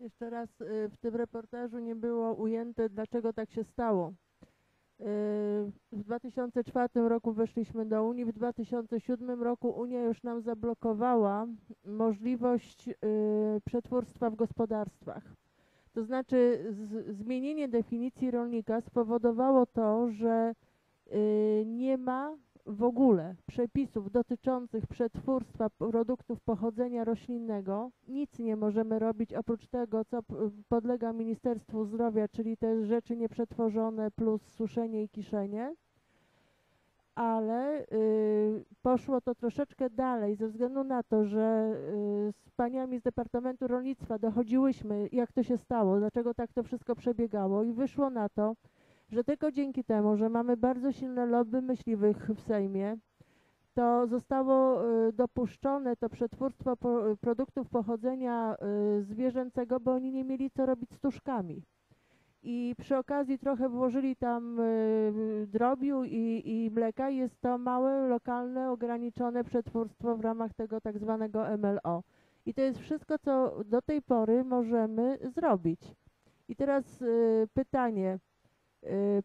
Jeszcze raz, w tym reportażu nie było ujęte, dlaczego tak się stało. W 2004 roku weszliśmy do Unii, w 2007 roku Unia już nam zablokowała możliwość przetwórstwa w gospodarstwach. To znaczy zmienienie definicji rolnika spowodowało to, że nie ma w ogóle przepisów dotyczących przetwórstwa produktów pochodzenia roślinnego. Nic nie możemy robić oprócz tego, co podlega Ministerstwu Zdrowia, czyli te rzeczy nieprzetworzone plus suszenie i kiszenie. Ale poszło to troszeczkę dalej ze względu na to, że z paniami z Departamentu Rolnictwa dochodziłyśmy, jak to się stało, dlaczego tak to wszystko przebiegało i wyszło na to, że tylko dzięki temu, że mamy bardzo silne lobby myśliwych w Sejmie, to zostało dopuszczone to przetwórstwo produktów pochodzenia zwierzęcego, bo oni nie mieli co robić z tuszkami. I przy okazji trochę włożyli tam drobiu i mleka. Jest to małe, lokalne, ograniczone przetwórstwo w ramach tego tak zwanego MLO. I to jest wszystko, co do tej pory możemy zrobić. I teraz pytanie.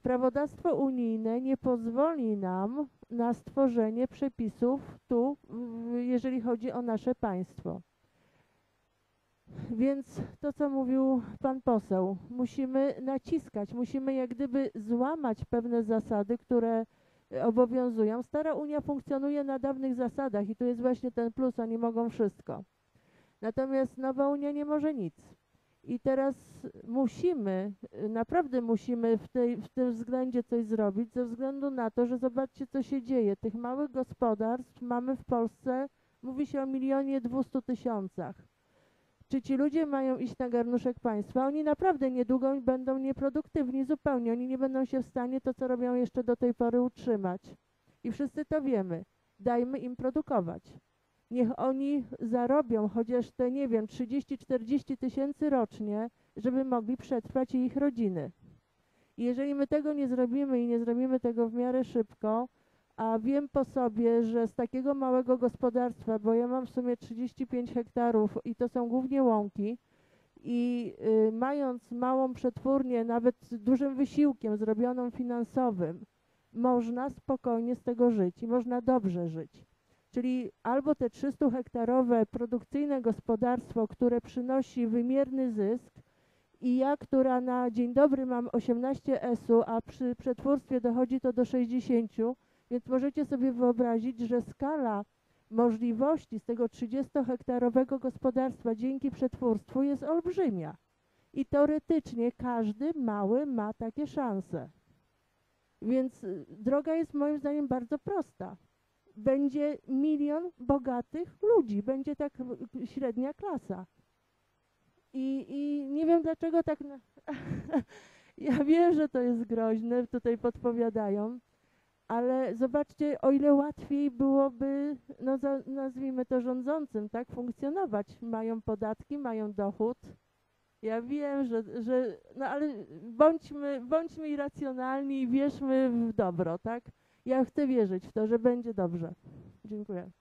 Prawodawstwo unijne nie pozwoli nam na stworzenie przepisów tu, jeżeli chodzi o nasze państwo. Więc to, co mówił pan poseł, musimy naciskać, musimy jak gdyby złamać pewne zasady, które obowiązują. Stara Unia funkcjonuje na dawnych zasadach i tu jest właśnie ten plus, oni mogą wszystko. Natomiast nowa Unia nie może nic. I teraz musimy, naprawdę musimy w tym względzie coś zrobić, ze względu na to, że zobaczcie, co się dzieje. Tych małych gospodarstw mamy w Polsce, mówi się o 1 200 000. Czy ci ludzie mają iść na garnuszek państwa? Oni naprawdę niedługo będą nieproduktywni zupełnie. Oni nie będą się w stanie to, co robią jeszcze do tej pory, utrzymać. I wszyscy to wiemy. Dajmy im produkować. Niech oni zarobią chociaż te, nie wiem, 30–40 tysięcy rocznie, żeby mogli przetrwać i ich rodziny. I jeżeli my tego nie zrobimy i nie zrobimy tego w miarę szybko, a wiem po sobie, że z takiego małego gospodarstwa, bo ja mam w sumie 35 hektarów i to są głównie łąki, i mając małą przetwórnię, nawet z dużym wysiłkiem zrobioną finansowym, można spokojnie z tego żyć i można dobrze żyć. Czyli albo te 300-hektarowe produkcyjne gospodarstwo, które przynosi wymierny zysk i ja, która na dzień dobry mam 18 S-u, a przy przetwórstwie dochodzi to do 60, więc możecie sobie wyobrazić, że skala możliwości z tego 30-hektarowego gospodarstwa dzięki przetwórstwu jest olbrzymia. I teoretycznie każdy mały ma takie szanse. Więc droga jest moim zdaniem bardzo prosta. Będzie 1 000 000 bogatych ludzi, będzie tak średnia klasa. I nie wiem, dlaczego tak... Ja wiem, że to jest groźne, tutaj podpowiadają, ale zobaczcie, o ile łatwiej byłoby, no nazwijmy to rządzącym, tak, funkcjonować. Mają podatki, mają dochód. Ja wiem, że no ale bądźmy irracjonalni i wierzmy w dobro, tak? Ja chcę wierzyć w to, że będzie dobrze. Dziękuję.